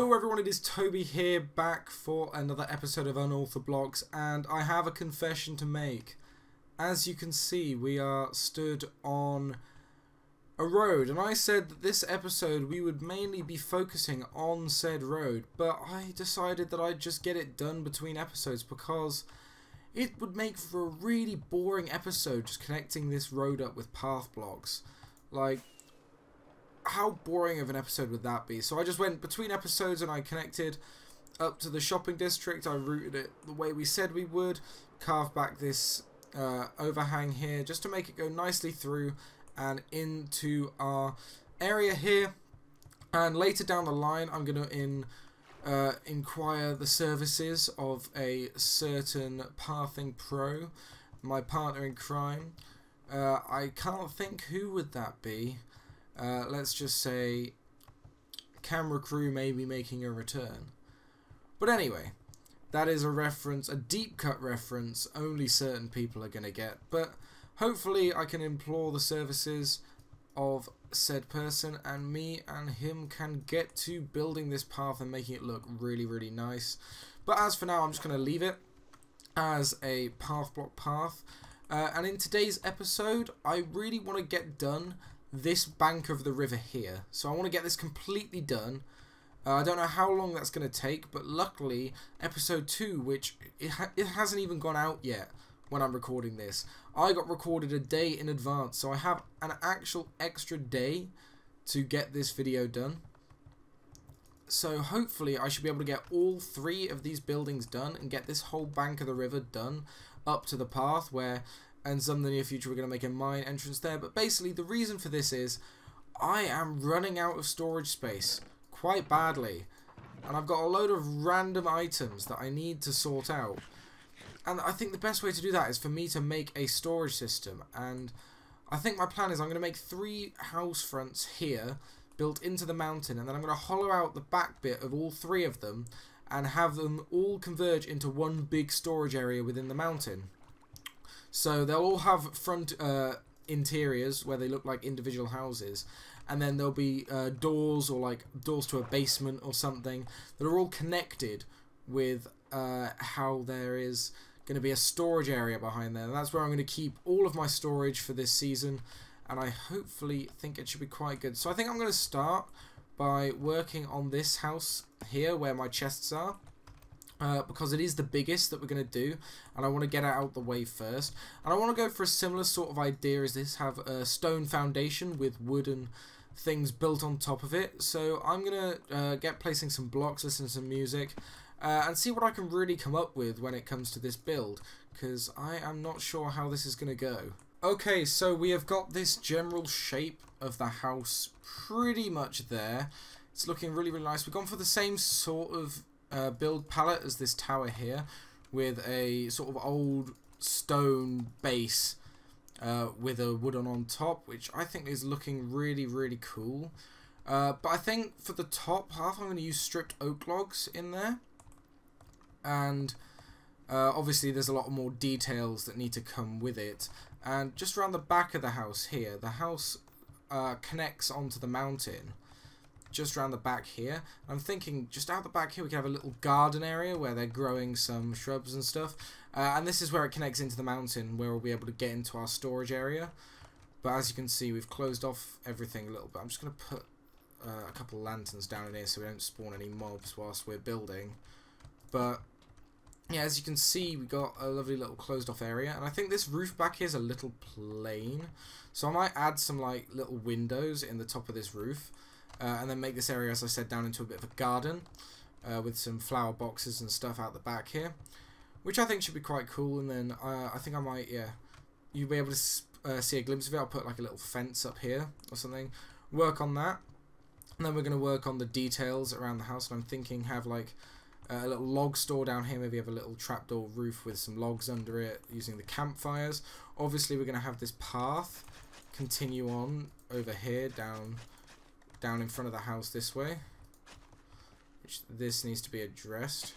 Hello everyone, it is Toby here, back for another episode of Unorthoblocks, and I have a confession to make. As you can see, we are stood on a road, and I said that this episode we would mainly be focusing on said road, but I decided that I'd just get it done between episodes because it would make for a really boring episode just connecting this road up with path blocks. Like, how boring of an episode would that be? So I just went between episodes and I connected up to the shopping district. I routed it the way we said we would, carved back this overhang here just to make it go nicely through and into our area here. And later down the line, I'm going to inquire the services of a certain Pathing Pro, my partner in crime. I can't think who would that be. Let's just say camera crew may be making a return. But anyway, that is a reference, a deep cut reference, only certain people are going to get. But hopefully I can implore the services of said person, and me and him can get to building this path and making it look really, really nice. But as for now, I'm just going to leave it as a path block path. And in today's episode, I really want to get done this bank of the river here, so I want to get this completely done. I don't know how long that's going to take, but luckily episode 2, which it hasn't even gone out yet when I'm recording this, I got recorded a day in advance, so I have an actual extra day to get this video done. So hopefully I should be able to get all 3 of these buildings done and get this whole bank of the river done up to the path where, and some in the near future, we're going to make a mine entrance there. But basically, the reason for this is I am running out of storage space quite badly. And I've got a load of random items that I need to sort out. And I think the best way to do that is for me to make a storage system. And I think my plan is I'm going to make 3 house fronts here built into the mountain. And then I'm going to hollow out the back bit of all 3 of them and have them all converge into one big storage area within the mountain. So they'll all have front interiors where they look like individual houses, and then there'll be doors, or like doors to a basement or something, that are all connected with how there is going to be a storage area behind there. And that's where I'm going to keep all of my storage for this season, and I hopefully think it should be quite good. So I think I'm going to start by working on this house here where my chests are. Because it is the biggest that we're going to do, and I want to get it out of the way first. And I want to go for a similar sort of idea as this, have a stone foundation with wooden things built on top of it. So I'm going to get placing some blocks, listen to some music, and see what I can really come up with when it comes to this build, because I am not sure how this is going to go. Okay, so we have got this general shape of the house pretty much there. It's looking really, really nice. We've gone for the same sort of build palette as this tower here, with a sort of old stone base with a wooden on top, which I think is looking really, really cool. But I think for the top half I'm going to use stripped oak logs in there, and obviously there's a lot more details that need to come with it. And just around the back of the house here, the house connects onto the mountain just around the back here. I'm thinking just out the back here we can have a little garden area where they're growing some shrubs and stuff, and this is where it connects into the mountain where we'll be able to get into our storage area. But as you can see, we've closed off everything a little bit. I'm just going to put a couple lanterns down in here so we don't spawn any mobs whilst we're building. But yeah, as you can see, we got a lovely little closed off area, and I think this roof back here is a little plain, so I might add some like little windows in the top of this roof. And then make this area, as I said, down into a bit of a garden with some flower boxes and stuff out the back here, which I think should be quite cool. And then I think I might, yeah, you'll be able to see a glimpse of it. I'll put like a little fence up here or something, work on that, and then we're going to work on the details around the house. And I'm thinking have like a little log store down here, maybe have a little trapdoor roof with some logs under it using the campfires. Obviously we're going to have this path continue on over here down in front of the house this way, which this needs to be addressed.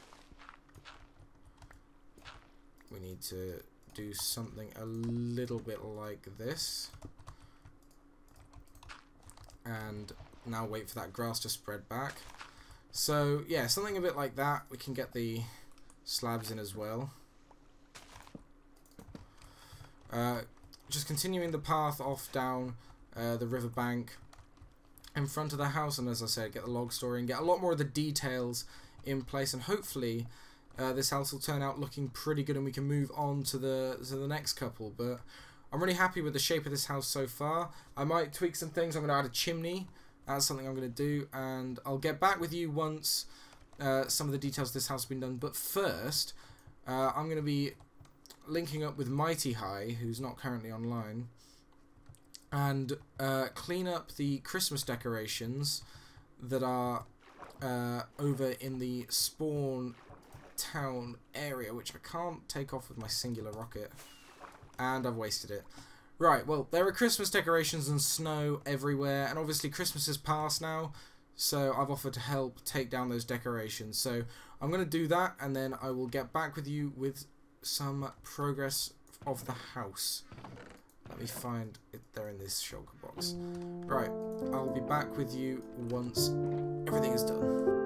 We need to do something a little bit like this, and now wait for that grass to spread back. So yeah, something a bit like that. We can get the slabs in as well. Just continuing the path off down the riverbank in front of the house, and as I said, get the log story and get a lot more of the details in place, and hopefully this house will turn out looking pretty good and we can move on to the next couple. But I'm really happy with the shape of this house so far. I might tweak some things. I'm going to add a chimney. That's something I'm going to do, and I'll get back with you once some of the details of this house have been done. But first, I'm going to be linking up with Mighty High, who's not currently online, and clean up the Christmas decorations that are over in the spawn town area, which I can't take off with my singular rocket, and I've wasted it. Right, well, there are Christmas decorations and snow everywhere, and obviously Christmas is past now, so I've offered to help take down those decorations. So I'm going to do that, and then I will get back with you with some progress of the house. Let me find it. They're in this shulker box. Right, I'll be back with you once everything is done.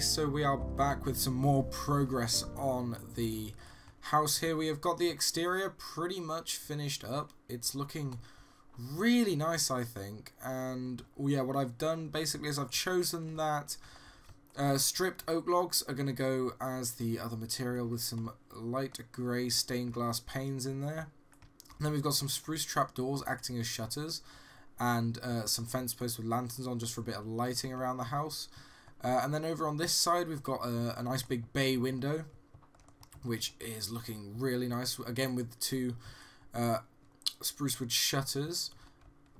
So we are back with some more progress on the house here. We have got the exterior pretty much finished up. It's looking really nice, I think. And yeah, what I've done basically is I've chosen that stripped oak logs are going to go as the other material with some light grey stained glass panes in there. And then we've got some spruce trapdoors acting as shutters, and some fence posts with lanterns on just for a bit of lighting around the house. And then over on this side we've got a nice big bay window, which is looking really nice, again with the two spruce wood shutters.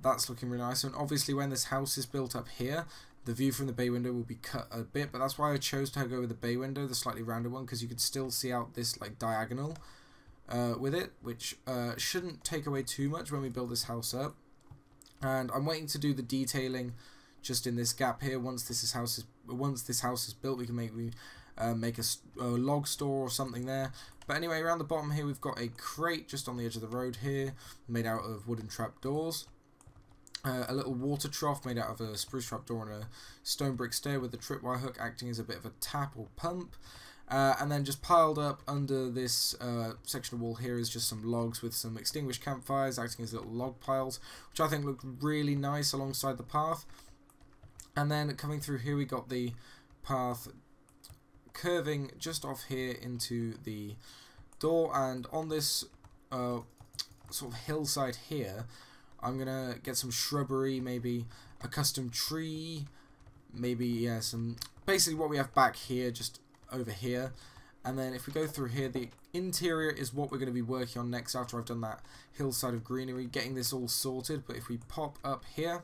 That's looking really nice, and obviously when this house is built up here, the view from the bay window will be cut a bit, but that's why I chose to go with the bay window, the slightly rounded one, because you could still see out this like diagonal with it, which shouldn't take away too much when we build this house up. And I'm waiting to do the detailing just in this gap here. Once this house is built, we can make a log store or something there. But anyway, around the bottom here we've got a crate just on the edge of the road here, made out of wooden trap doors. A little water trough made out of a spruce trap door and a stone brick stair with a tripwire hook acting as a bit of a tap or pump. And then just piled up under this section of wall here is just some logs with some extinguished campfires acting as little log piles, which I think look really nice alongside the path. And then coming through here we got the path curving just off here into the door, and on this sort of hillside here I'm gonna get some shrubbery, maybe a custom tree, maybe, yeah, some basically what we have back here just over here. And then if we go through here, the interior is what we're going to be working on next after I've done that hillside of greenery, getting this all sorted. But if we pop up here,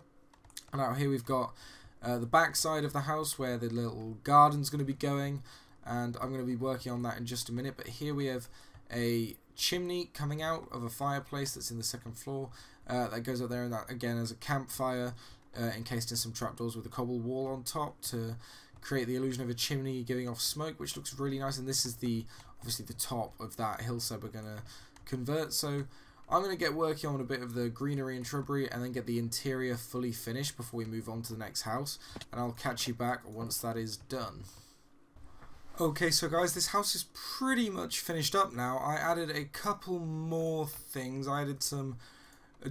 and out here we've got the back side of the house where the little garden's going to be going, and I'm going to be working on that in just a minute. But here we have a chimney coming out of a fireplace that's in the second floor that goes up there, and that again as a campfire encased in some trapdoors with a cobble wall on top to create the illusion of a chimney giving off smoke, which looks really nice. And this is the obviously the top of that hillside we're going to convert, so I'm going to get working on a bit of the greenery and shrubbery and then get the interior fully finished before we move on to the next house, and I'll catch you back once that is done. Okay, so guys, this house is pretty much finished up now. I added a couple more things. I added some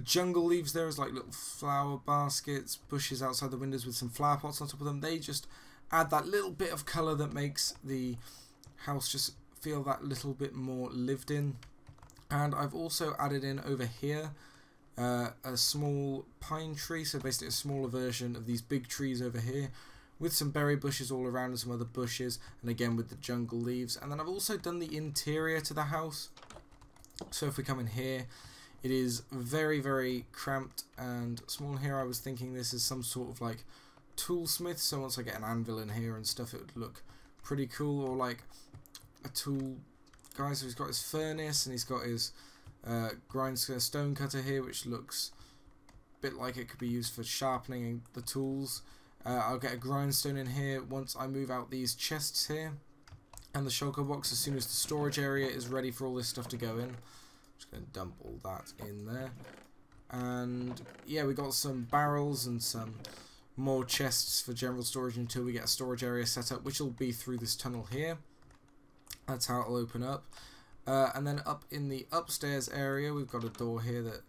jungle leaves there as like little flower baskets, bushes outside the windows with some flower pots on top of them. They just add that little bit of colour that makes the house just feel that little bit more lived in. And I've also added in over here a small pine tree, so basically a smaller version of these big trees over here, with some berry bushes all around and some other bushes, and again with the jungle leaves. And then I've also done the interior to the house. So if we come in here, it is very, very cramped and small here. I was thinking this is some sort of like toolsmith, so once I get an anvil in here and stuff it would look pretty cool, or like a tool guy. So he's got his furnace and he's got his grindstone stone cutter here, which looks a bit like it could be used for sharpening the tools. I'll get a grindstone in here once I move out these chests here and the shulker box as soon as the storage area is ready for all this stuff to go in. I'm just going to dump all that in there. And yeah, we got some barrels and some more chests for general storage until we get a storage area set up, which will be through this tunnel here. That's how it'll open up. And then up in the upstairs area we've got a door here that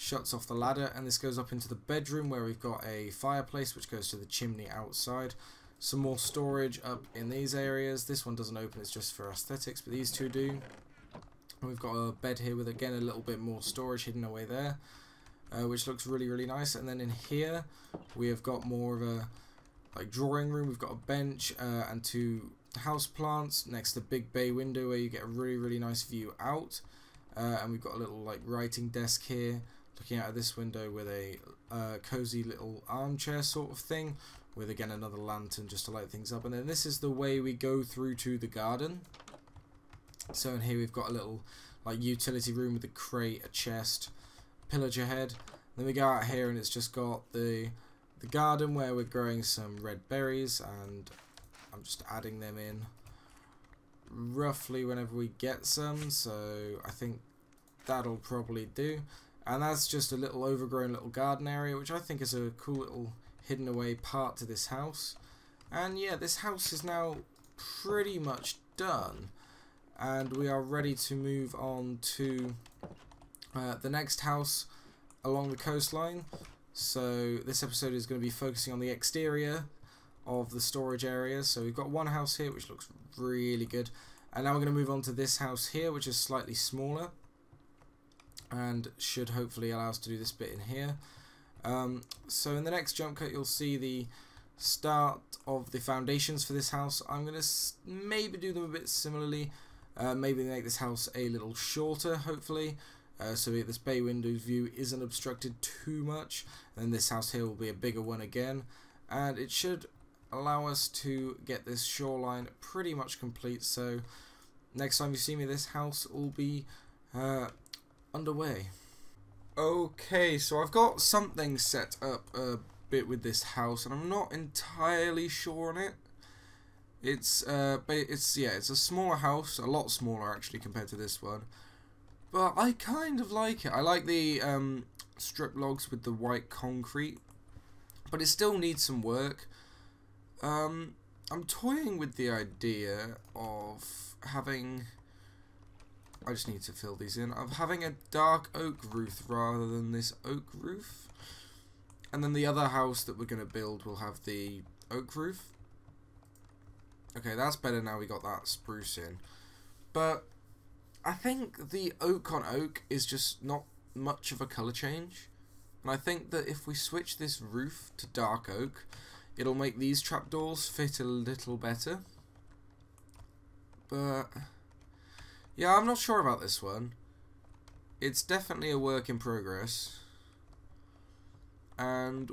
shuts off the ladder, and this goes up into the bedroom where we've got a fireplace which goes to the chimney outside. Some more storage up in these areas. This one doesn't open, it's just for aesthetics, but these two do. And we've got a bed here with again a little bit more storage hidden away there, which looks really, really nice. And then in here we have got more of a like drawing room. We've got a bench and two house plants next to the big bay window where you get a really, really nice view out. And we've got a little like writing desk here looking out of this window with a cozy little armchair sort of thing, with again another lantern just to light things up. And then this is the way we go through to the garden. So in here we've got a little like utility room with a crate, a chest, pillager head. Then we go out here and it's just got the garden where we're growing some red berries, and I'm just adding them in roughly whenever we get some, so I think that'll probably do. And that's just a little overgrown little garden area, which I think is a cool little hidden away part to this house. And yeah, this house is now pretty much done, and we are ready to move on to the next house along the coastline. So this episode is going to be focusing on the exterior of the storage area. So we've got one house here which looks really good, and now we're going to move on to this house here which is slightly smaller and should hopefully allow us to do this bit in here. So in the next jump cut you'll see the start of the foundations for this house. I'm going to maybe do them a bit similarly, maybe make this house a little shorter hopefully. So this bay window view isn't obstructed too much, and this house here will be a bigger one again, and it should allow us to get this shoreline pretty much complete. So next time you see me, this house will be underway. Okay, so I've got something set up bit with this house, and I'm not entirely sure on it. It's a smaller house, a lot smaller actually compared to this one, but I kind of like it. I like the strip logs with the white concrete, but it still needs some work. I'm toying with the idea of having, I just need to fill these in, of having a dark oak roof rather than this oak roof, and then the other house that we're going to build will have the oak roof. Okay, that's better now we got that spruce in. But I think the oak on oak is just not much of a colour change. And I think that if we switch this roof to dark oak, it'll make these trapdoors fit a little better. But yeah, I'm not sure about this one. It's definitely a work in progress. And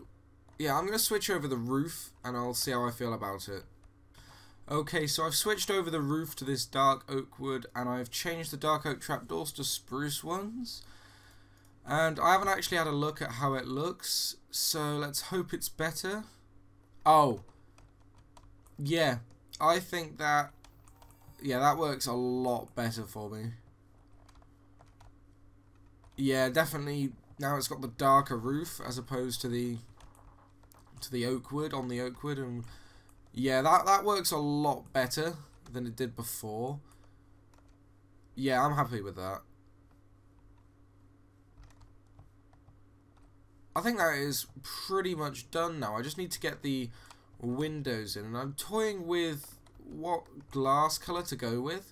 yeah, I'm going to switch over the roof and I'll see how I feel about it. Okay, so I've switched over the roof to this dark oak wood, and I've changed the dark oak trapdoors to spruce ones. And I haven't actually had a look at how it looks, so let's hope it's better. Oh, yeah, I think that, yeah, that works a lot better for me. Yeah, definitely, now it's got the darker roof as opposed to the oak wood on the oak wood, and yeah, that works a lot better than it did before. Yeah, I'm happy with that. I think that is pretty much done now. I just need to get the windows in, and I'm toying with what glass colour to go with.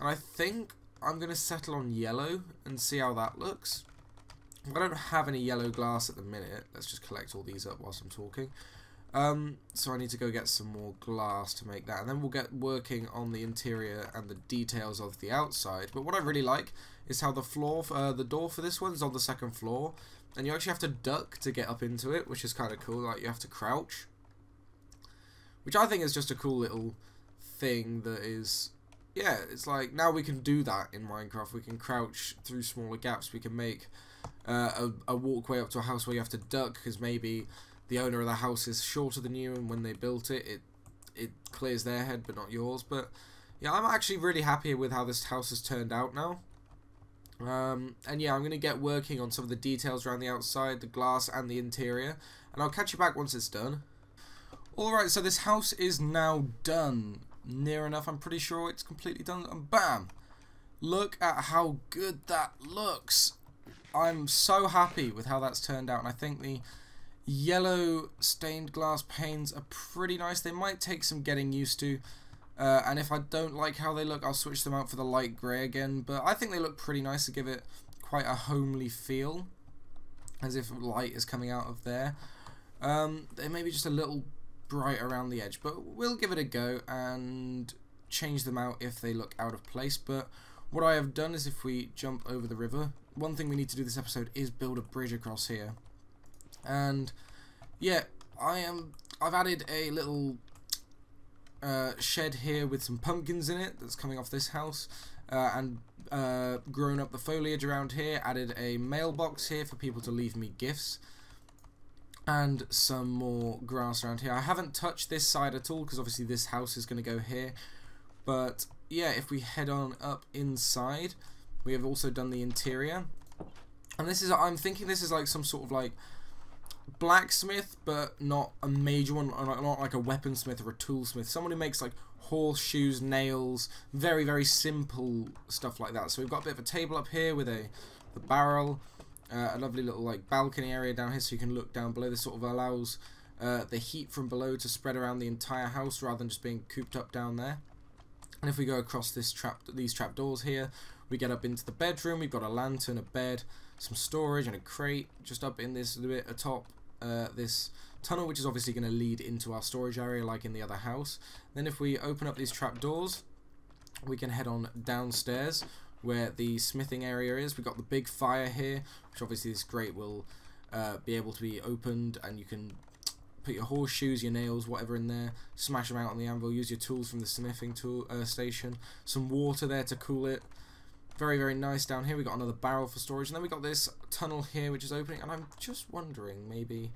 And I think I'm going to settle on yellow and see how that looks. I don't have any yellow glass at the minute. Let's just collect all these up whilst I'm talking. So I need to go get some more glass to make that, and then we'll get working on the interior and the details of the outside. But what I really like is how the floor, the door for this one's on the second floor, and you actually have to duck to get up into it, which is kind of cool. Like, you have to crouch, which I think is just a cool little thing that is, yeah, it's like, now we can do that in Minecraft. We can crouch through smaller gaps. We can make a walkway up to a house where you have to duck because maybe the owner of the house is shorter than you, and when they built it, it clears their head but not yours. But yeah, I'm actually really happy with how this house has turned out now. And yeah, I'm going to get working on some of the details around the outside, the glass and the interior, and I'll catch you back once it's done. Alright, so this house is now done. Near enough, I'm pretty sure it's completely done, and bam! Look at how good that looks! I'm so happy with how that's turned out, and I think the yellow stained glass panes are pretty nice. They might take some getting used to, and if I don't like how they look, I'll switch them out for the light grey again, but I think they look pretty nice to give it quite a homely feel, as if light is coming out of there. They may be just a little bright around the edge, but we'll give it a go and change them out if they look out of place. But what I have done is, if we jump over the river, one thing we need to do this episode is build a bridge across here. And yeah, I've added a little shed here with some pumpkins in it that's coming off this house, and grown up the foliage around here, added a mailbox here for people to leave me gifts, and some more grass around here. I haven't touched this side at all because obviously this house is going to go here. But yeah, if we head on up inside, we have also done the interior, and this is, I'm thinking this is like some sort of like blacksmith, but not a major one, not like a weaponsmith or a toolsmith, someone who makes like horseshoes, nails, very, very simple stuff like that. So we've got a bit of a table up here with the barrel, a lovely little like balcony area down here so you can look down below. This sort of allows the heat from below to spread around the entire house rather than just being cooped up down there. And if we go across these trap doors here, we get up into the bedroom. We've got a lantern, a bed, some storage and a crate just up in this bit atop this tunnel, which is obviously going to lead into our storage area like in the other house. Then if we open up these trap doors, we can head on downstairs where the smithing area is. We've got the big fire here, which obviously this grate will be able to be opened, and you can put your horseshoes, your nails, whatever in there, smash them out on the anvil, use your tools from the smithing tool station, some water there to cool it. Very, very nice. Down here we got another barrel for storage, and then we got this tunnel here which is opening, and I'm just wondering, maybe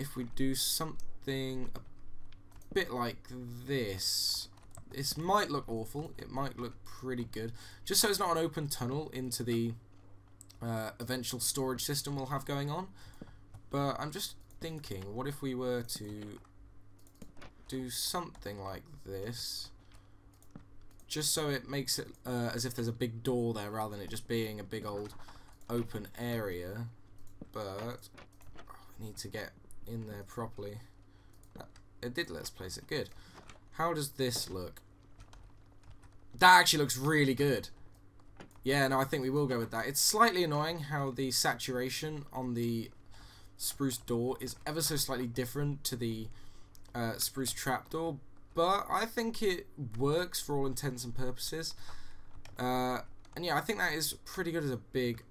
if we do something a bit like this, this might look awful, it might look pretty good, just so it's not an open tunnel into the eventual storage system we'll have going on. But I'm just thinking, what if we were to do something like this, just so it makes it as if there's a big door there rather than it just being a big old open area. But we need to get in there properly. It did, let's place it good. How does this look? That actually looks really good. Yeah, no, I think we will go with that. It's slightly annoying how the saturation on the spruce door is ever so slightly different to the spruce trapdoor, but I think it works for all intents and purposes. And yeah, I think that is pretty good as a big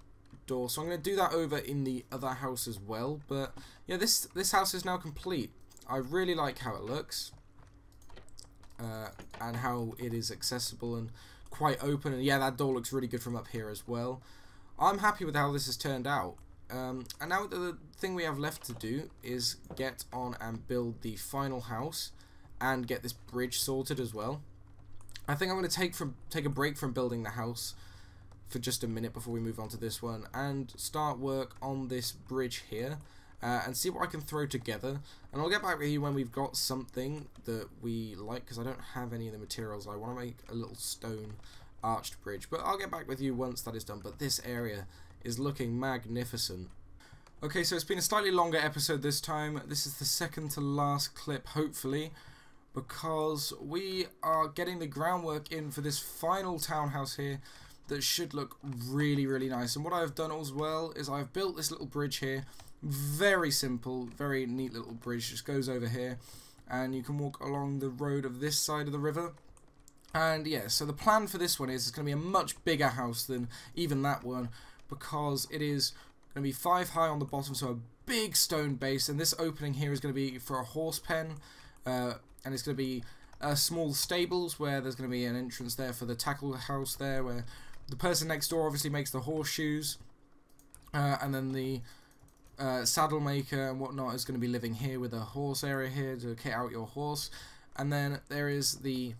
door, so I'm going to do that over in the other house as well. But yeah, this house is now complete. I really like how it looks and how it is accessible and quite open, and yeah, that door looks really good from up here as well. I'm happy with how this has turned out. And now the thing we have left to do is get on and build the final house and get this bridge sorted as well. I think I'm going to take a break from building the house for just a minute before we move on to this one and start work on this bridge here and see what I can throw together. And I'll get back with you when we've got something that we like, because I don't have any of the materials. I want to make a little stone arched bridge, but I'll get back with you once that is done. But this area is looking magnificent. Okay, so it's been a slightly longer episode this time. This is the second to last clip, hopefully, because we are getting the groundwork in for this final townhouse here that should look really, really nice. And what I've done as well is I've built this little bridge here. Very simple, very neat little bridge. Just goes over here, and you can walk along the road of this side of the river. And yeah, so the plan for this one is it's going to be a much bigger house than even that one, because it is going to be 5 high on the bottom, so a big stone base, and this opening here is going to be for a horse pen, and it's going to be small stables where there's going to be an entrance there for the tackle house there, where the person next door obviously makes the horseshoes, and then the saddle maker and whatnot is going to be living here with a horse area here to kit out your horse. And then there is the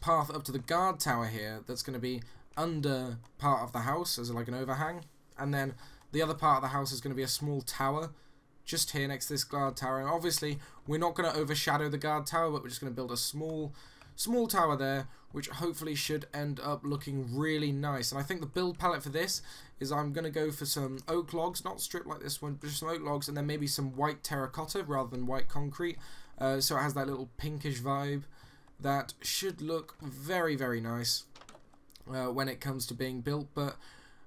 path up to the guard tower here that's going to be under part of the house as like an overhang, and then the other part of the house is going to be a small tower just here next to this guard tower. And obviously we're not going to overshadow the guard tower, but we're just going to build a small tower there, which hopefully should end up looking really nice. And I think the build palette for this is I'm going to go for some oak logs, not stripped like this one, but just some oak logs, and then maybe some white terracotta rather than white concrete, so it has that little pinkish vibe. That should look very, very nice when it comes to being built. But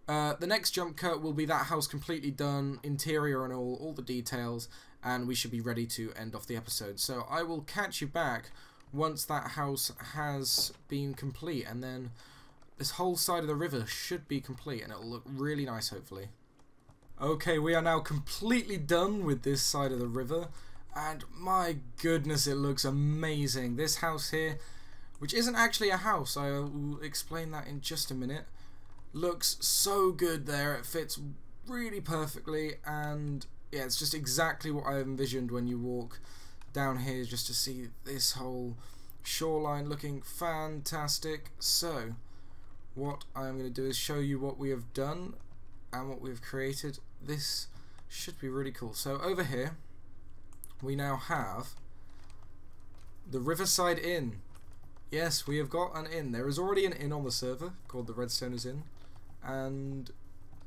the next jump cut will be that house completely done, interior and all the details, and we should be ready to end off the episode. So I will catch you back once that house has been complete, and then this whole side of the river should be complete, and it'll look really nice, hopefully. Okay, we are now completely done with this side of the river, and my goodness, it looks amazing. This house here, which isn't actually a house, I will explain that in just a minute, looks so good there. It fits really perfectly, and yeah, it's just exactly what I envisioned when you walk down here, just to see this whole shoreline looking fantastic. So what I'm going to do is show you what we have done and what we've created. This should be really cool. So over here we now have the Riverside Inn. Yes, we have got an inn. There is already an inn on the server called the Redstoner's Inn, and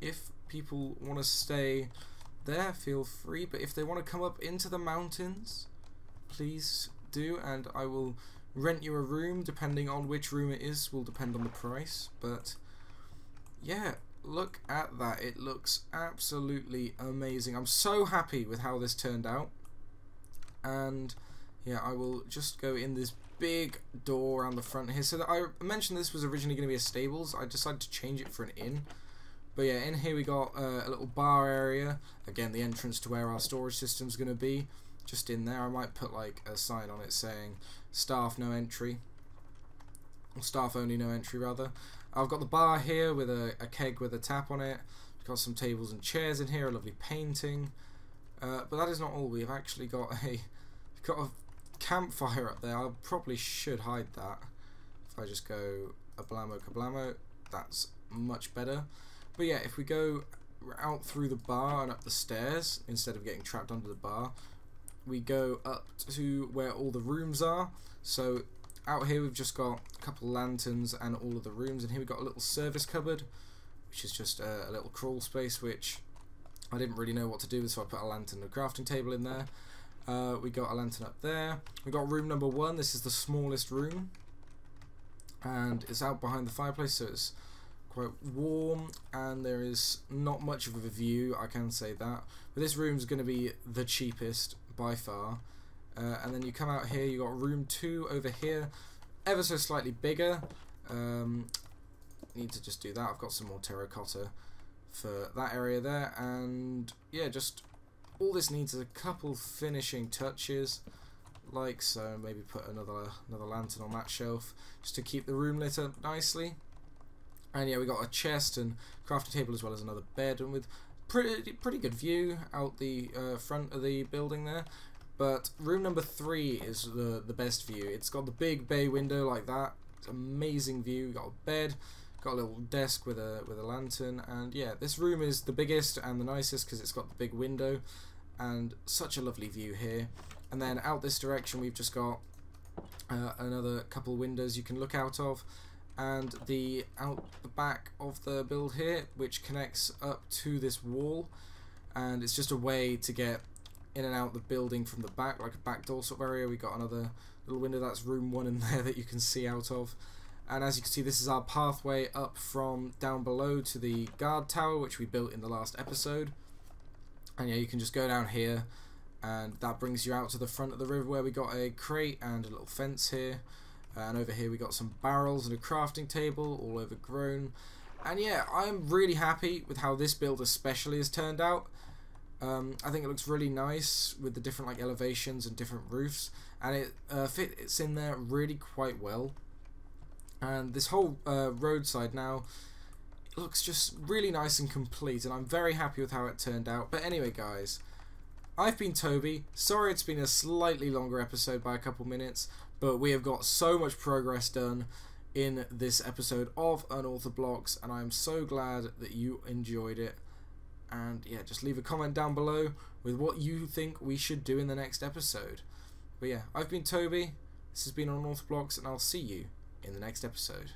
if people want to stay there, feel free, but if they want to come up into the mountains, please do, and I will rent you a room. Depending on which room it is will depend on the price, but yeah, look at that. It looks absolutely amazing. I'm so happy with how this turned out, and yeah, I will just go in this big door around the front here. So that I mentioned this was originally going to be a stables. I decided to change it for an inn. But yeah, in here we got a little bar area. Again, the entrance to where our storage system's going to be. Just in there. I might put like a sign on it saying staff no entry. Or staff only no entry, rather. I've got the bar here with a keg with a tap on it. We've got some tables and chairs in here. A lovely painting. But that is not all. We've actually got a campfire up there. I probably should hide that. If I just go ablamo kablamo, that's much better. But yeah, if we go out through the bar and up the stairs, instead of getting trapped under the bar, we go up to where all the rooms are. So out here we've just got a couple of lanterns and all of the rooms, and here we've got a little service cupboard, which is just a little crawl space, which I didn't really know what to do with, so I put a lantern and a crafting table in there. We got a lantern up there. We got room number 1. This is the smallest room, and it's out behind the fireplace, so it's quite warm, and there is not much of a view, I can say that, but this room's going to be the cheapest by far. And then you come out here, you got room 2 over here, ever so slightly bigger. Need to just do that. I've got some more terracotta for that area there, and yeah, just all this needs is a couple finishing touches, like so. Maybe put another lantern on that shelf just to keep the room lit up nicely. And yeah, we got a chest and crafting table as well as another bed, and with pretty good view out the front of the building there. But room number 3 is the best view. It's got the big bay window like that. It's amazing view. We've got a bed, got a little desk with a lantern, and yeah, this room is the biggest and the nicest because it's got the big window and such a lovely view here. And then out this direction we've just got another couple windows you can look out of, and the out the back of the build here, which connects up to this wall, and it's just a way to get in and out the building from the back, like a back door sort of area. We got another little window, that's room 1 in there, that you can see out of. And as you can see, this is our pathway up from down below to the guard tower, which we built in the last episode. And yeah, you can just go down here, and that brings you out to the front of the river, where we got a crate and a little fence here. And over here we got some barrels and a crafting table, all overgrown. And yeah, I'm really happy with how this build especially has turned out. I think it looks really nice with the different like elevations and different roofs, and it fits in there really quite well. And this whole roadside now looks just really nice and complete, and I'm very happy with how it turned out. But anyway guys, I've been Toby. Sorry it's been a slightly longer episode by a couple minutes, but we have got so much progress done in this episode of Unorthoblocks, and I'm so glad that you enjoyed it. And yeah, just leave a comment down below with what you think we should do in the next episode. But yeah, I've been Toby, this has been Unorthoblocks, and I'll see you in the next episode.